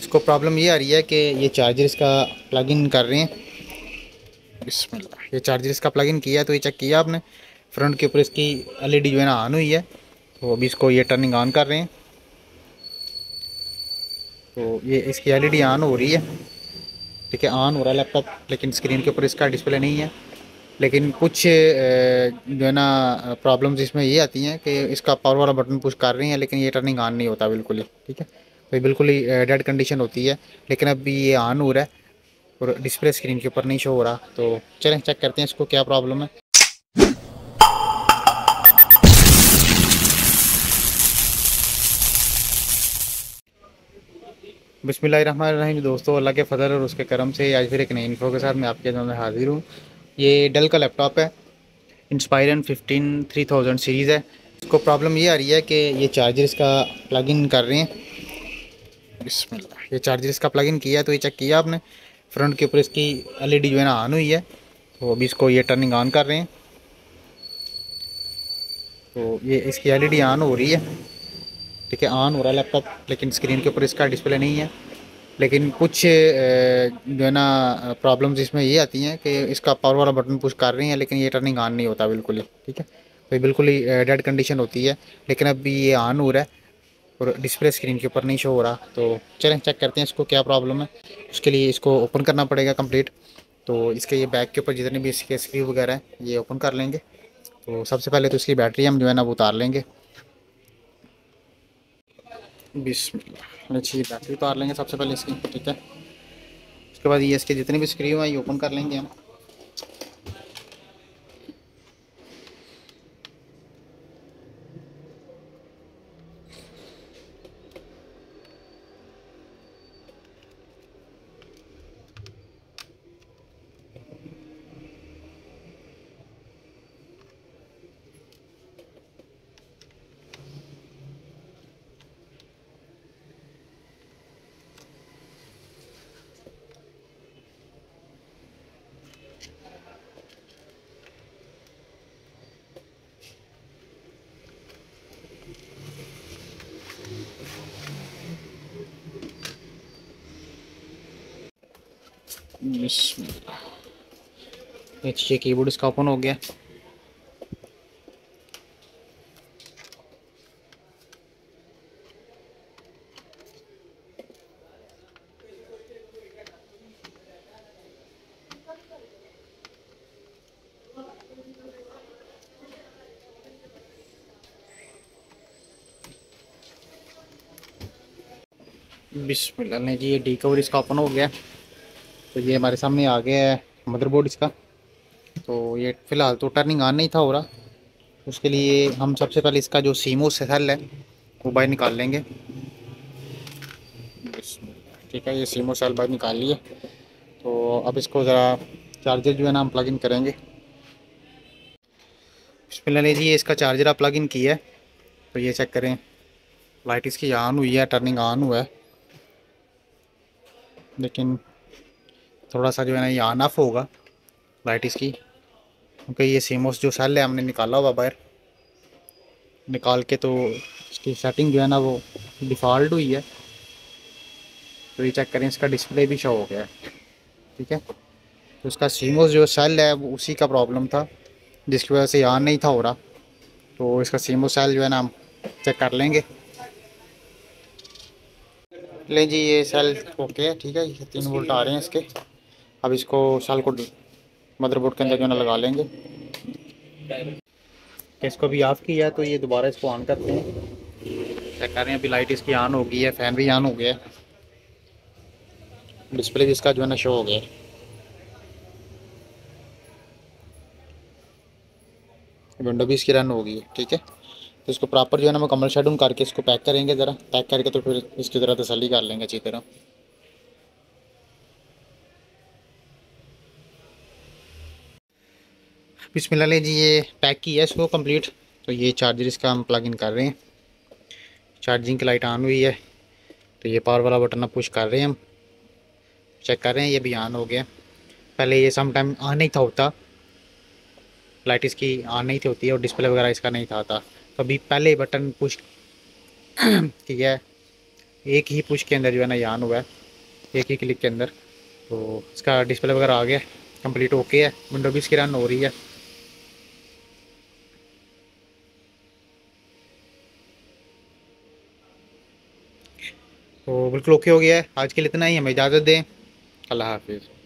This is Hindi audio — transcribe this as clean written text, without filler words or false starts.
इसको प्रॉब्लम ये आ रही है कि ये चार्जर इसका प्लग इन कर रहे हैं। बिस्मिल्लाह, ये चार्जर इसका प्लग इन किया है तो ये चेक किया आपने, फ्रंट के ऊपर इसकी LED जो है ना ऑन हुई है, तो अभी इसको ये टर्निंग ऑन कर रहे हैं तो ये इसकी LED ऑन हो रही है। ठीक है, ऑन हो रहा है लैपटॉप, लेकिन स्क्रीन के ऊपर इसका डिस्प्ले नहीं है। लेकिन कुछ जो है ना प्रॉब्लम्स इसमें ये आती हैं कि इसका पावर वाला बटन पुश कर रहे हैं लेकिन ये टर्निंग ऑन नहीं होता बिल्कुल ही। ठीक है, तो बिल्कुल ही डेड कंडीशन होती है, लेकिन अब भी ये ऑन हो रहा है और डिस्प्ले स्क्रीन के ऊपर नहीं शो हो रहा। तो चलें चेक करते हैं इसको क्या प्रॉब्लम है। बिस्मिल्लाहिर्रहमानिर्रहीम दोस्तों, अल्लाह के फजल और उसके करम से आज फिर एक नई इन्फो के साथ मैं आपके सामने हाजिर हूँ। ये डेल का लैपटॉप है, इंस्पायर 15 3000 सीरीज़ है। इसको प्रॉब्लम ये आ रही है कि ये चार्जर इसका प्लग इन कर रहे हैं। बिस्मिल्लाह, ये चार्जर इसका प्लग इन किया है तो ये चेक किया आपने, फ्रंट के ऊपर इसकी LED जो है ना ऑन हुई है, तो अभी इसको ये टर्निंग ऑन कर रहे हैं तो ये इसकी LED ऑन हो रही है। ठीक है, ऑन हो रहा है लैपटॉप, लेकिन स्क्रीन के ऊपर इसका डिस्प्ले नहीं है। लेकिन कुछ जो है ना प्रॉब्लम्स इसमें ये आती हैं कि इसका पावर वाला बटन पुश कर रहे हैं लेकिन ये टर्निंग ऑन नहीं होता बिल्कुल ही। ठीक है, तो बिल्कुल ही डेड कंडीशन होती है, लेकिन अब भी ये ऑन हो रहा है और डिस्प्ले स्क्रीन के ऊपर नहीं शो हो रहा। तो चलें चेक करते हैं इसको क्या प्रॉब्लम है। उसके लिए इसको ओपन करना पड़ेगा कंप्लीट। तो इसके ये बैक के ऊपर जितने भी इसके स्क्रू वगैरह हैं ये ओपन कर लेंगे। तो सबसे पहले तो इसकी बैटरी हम जो है ना वो उतार लेंगे। बिस्मिल्लाह, अच्छी बैटरी उतार लेंगे सबसे पहले इसकी। ठीक है, उसके बाद ये इसके जितने भी स्क्रीन हैं ये ओपन कर लेंगे हम। ये कीबोर्ड इसका ओपन हो गया। बिस्मिल्लाह, नहीं जी ये डी कवर इसका ओपन हो गया। तो ये हमारे सामने आ गया है मदरबोर्ड इसका। तो ये फ़िलहाल तो टर्निंग ऑन नहीं था हो रहा, उसके लिए हम सबसे पहले इसका जो सीमोस सेल है वो बाहर निकाल लेंगे। ठीक है, ये सीमोस सेल बाहर निकाल लिए। तो अब इसको ज़रा चार्जर जो है ना हम प्लग इन करेंगे। बिस्मिल्लाह जी, ये इसका चार्जर आप प्लग इन किया है तो ये चेक करें, लाइट इसकी ऑन हुई है, टर्निंग ऑन हुआ है, लेकिन थोड़ा सा जो है ना ये ऑन ऑफ होगा लाइट इसकी, क्योंकि ये सीमोस जो सेल है हमने निकाला हुआ बाहर, निकाल के तो इसकी सेटिंग जो है ना वो डिफ़ॉल्ट हुई है। तो ये चेक करें, इसका डिस्प्ले भी शो हो गया है। ठीक है, तो इसका सीमोस जो सेल है वो उसी का प्रॉब्लम था जिसकी वजह से ऑन नहीं था हो रहा। तो इसका सीमोस सेल जो है ना हम चेक कर लेंगे। लें जी, ये सेल ओके है। ठीक है, ये 3 वोल्ट आ रहे हैं इसके। अब इसको सेल को मदरबोर्ड के अंदर जो ना लगा लेंगे। इसको भी ऑफ किया तो ये दोबारा इसको ऑन करते हैं। चेक कर रहे हैं, अभी लाइट इसकी ऑन हो गई है, फैन भी ऑन हो गया है, डिस्प्ले भी इसका जो है ना शो हो गया। विंडो भी इसकी रन हो गई है। ठीक है, तो इसको प्रॉपर जो है ना मुकम्मल शेडिंग करके इसको पैक करेंगे ज़रा, पैक करके तो फिर इसकी ज़रा तसल्ली कर लेंगे अच्छी तरह। बिस्मिल्लाह जी, ये पैक किया है इसको कंप्लीट। तो ये चार्जर इसका हम प्लग इन कर रहे हैं। चार्जिंग की लाइट ऑन हुई है तो ये पावर वाला बटन अब पुश कर रहे हैं हम। चेक कर रहे हैं, ये भी ऑन हो गया। पहले ये सम टाइम ऑन नहीं था होता, लाइट इसकी ऑन नहीं थी होती और डिस्प्ले वगैरह इसका नहीं था। तो अभी पहले बटन पुश किया है एक ही पुश के अंदर जो है ना ये ऑन हुआ है, एक ही क्लिक के अंदर। तो इसका डिस्प्ले वगैरह आ गया, कंप्लीट ओके है, विंडो भी इसकी रन हो रही है। तो बिल्कुल ओके हो गया है। आज के लिए इतना ही, हमें इजाज़त दें, अल्लाह हाफिज़।